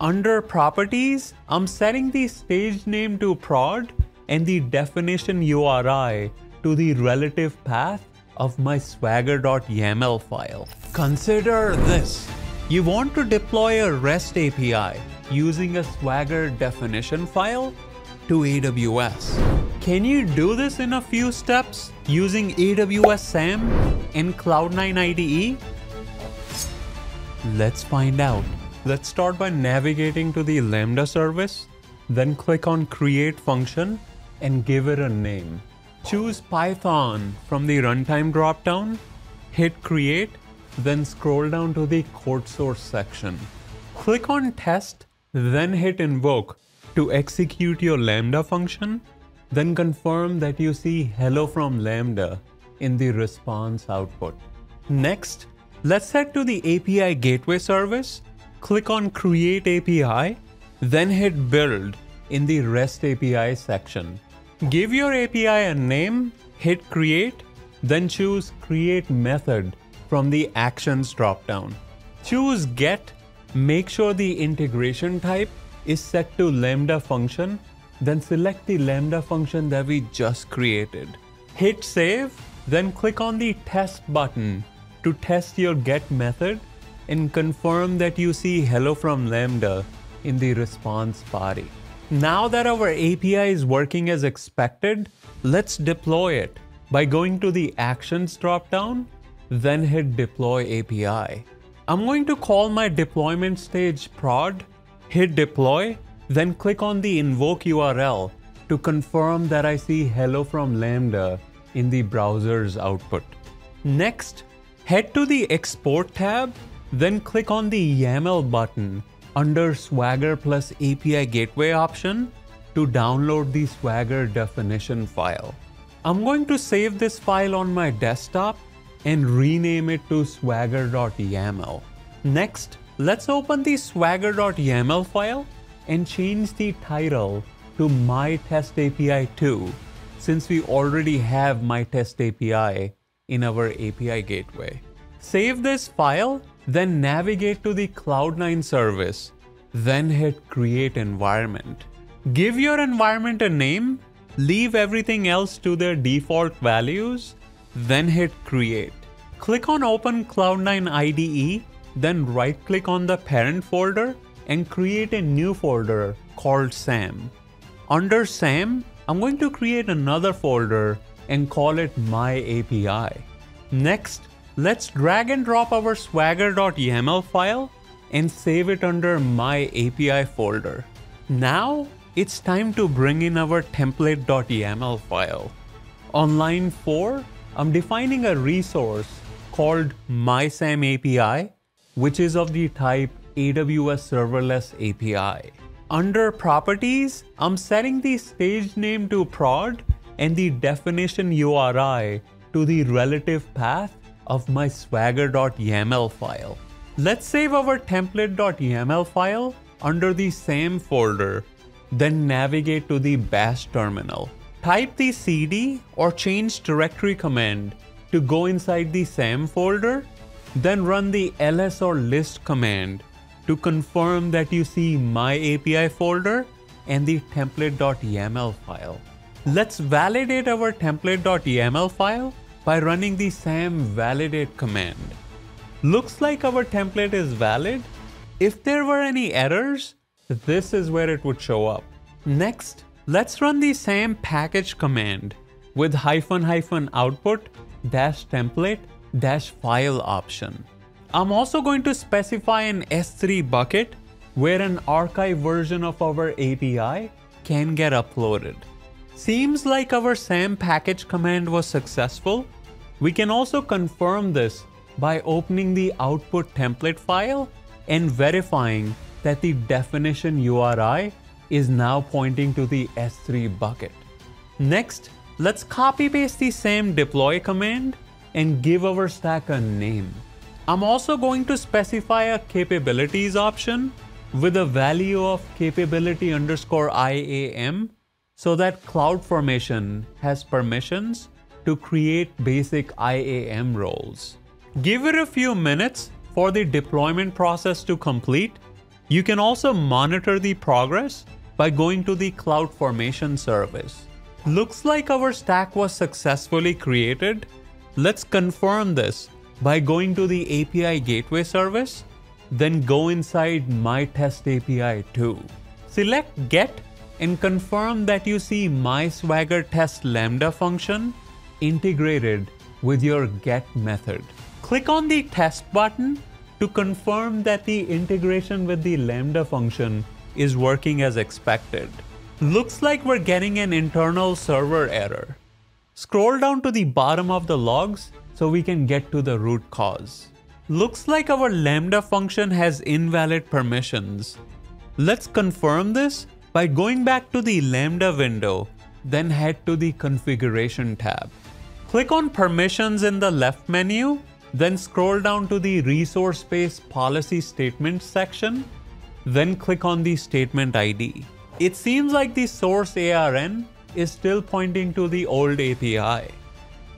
Under properties, I'm setting the stage name to prod and the definition URI to the relative path of my swagger.yaml file. Consider this. You want to deploy a REST API using a Swagger definition file to AWS. Can you do this in a few steps using AWS SAM and Cloud9 IDE? Let's find out. Let's start by navigating to the Lambda service, then click on Create function and give it a name. Choose Python from the runtime dropdown, hit Create, then scroll down to the code source section. Click on Test, then hit Invoke to execute your Lambda function, then confirm that you see hello from Lambda in the response output. Next, let's head to the API Gateway service, click on Create API, then hit Build in the REST API section. Give your API a name, hit Create, then choose Create Method from the Actions dropdown. Choose Get, make sure the integration type is set to Lambda function, then select the Lambda function that we just created. Hit Save, then click on the Test button to test your Get method and confirm that you see hello from Lambda in the response body. Now that our API is working as expected, let's deploy it by going to the Actions dropdown, then hit Deploy API. I'm going to call my deployment stage prod, hit Deploy, then click on the Invoke URL to confirm that I see hello from Lambda in the browser's output. Next, head to the Export tab, then click on the YAML button under Swagger plus API Gateway option to download the Swagger definition file. I'm going to save this file on my desktop and rename it to swagger.yaml. Next, let's open the swagger.yaml file and change the title to My Test API 2, since we already have My Test API in our API Gateway. Save this file, then navigate to the Cloud9 service, then hit Create Environment. Give your environment a name, leave everything else to their default values, then hit Create. Click on Open Cloud9 IDE, then right-click on the parent folder and create a new folder called SAM. Under SAM, I'm going to create another folder and call it My API. Next, let's drag and drop our swagger.yaml file and save it under My API folder. Now it's time to bring in our template.yaml file. On line 4, I'm defining a resource called MySAMAPI, which is of the type AWS Serverless API. Under properties, I'm setting the stage name to prod and the definition URI to the relative path of my swagger.yaml file. Let's save our template.yaml file under the SAM folder, then navigate to the bash terminal. Type the cd or change directory command to go inside the SAM folder, then run the ls or list command to confirm that you see My API folder and the template.yaml file. Let's validate our template.yaml file by running the SAM validate command. Looks like our template is valid. If there were any errors, this is where it would show up. Next, let's run the SAM package command with --output-template-file option. I'm also going to specify an S3 bucket where an archive version of our API can get uploaded. Seems like our SAM package command was successful. We can also confirm this by opening the output template file and verifying that the definition URI is now pointing to the S3 bucket. Next, let's copy paste the SAM deploy command and give our stack a name. I'm also going to specify a capabilities option with a value of capability_IAM so that CloudFormation has permissions to create basic IAM roles. Give it a few minutes for the deployment process to complete, You can also monitor the progress by going to the CloudFormation service. Looks like our stack was successfully created. Let's confirm this by going to the API Gateway service, then go inside My Test API 2. Select Get and confirm that you see My Swagger Test Lambda function integrated with your get method. Click on the test button to confirm that the integration with the Lambda function is working as expected. Looks like we're getting an internal server error. Scroll down to the bottom of the logs so we can get to the root cause. Looks like our Lambda function has invalid permissions. Let's confirm this by going back to the Lambda window, then head to the Configuration tab. Click on Permissions in the left menu, then scroll down to the Resource Space Policy Statement section, then click on the Statement ID. It seems like the source ARN is still pointing to the old API.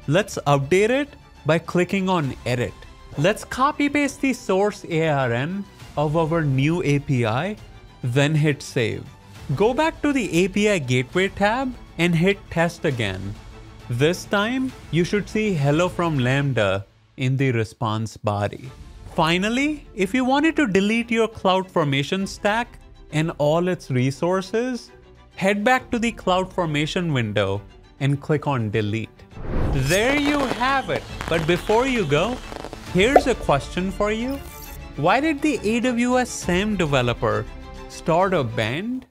Let's update it by clicking on Edit. Let's copy paste the source ARN of our new API, then hit Save. Go back to the API Gateway tab and hit Test again. This time, you should see Hello from Lambda in the response body. Finally, if you wanted to delete your CloudFormation stack and all its resources, head back to the CloudFormation window and click on Delete. There you have it. But before you go, here's a question for you. Why did the AWS SAM developer start a band?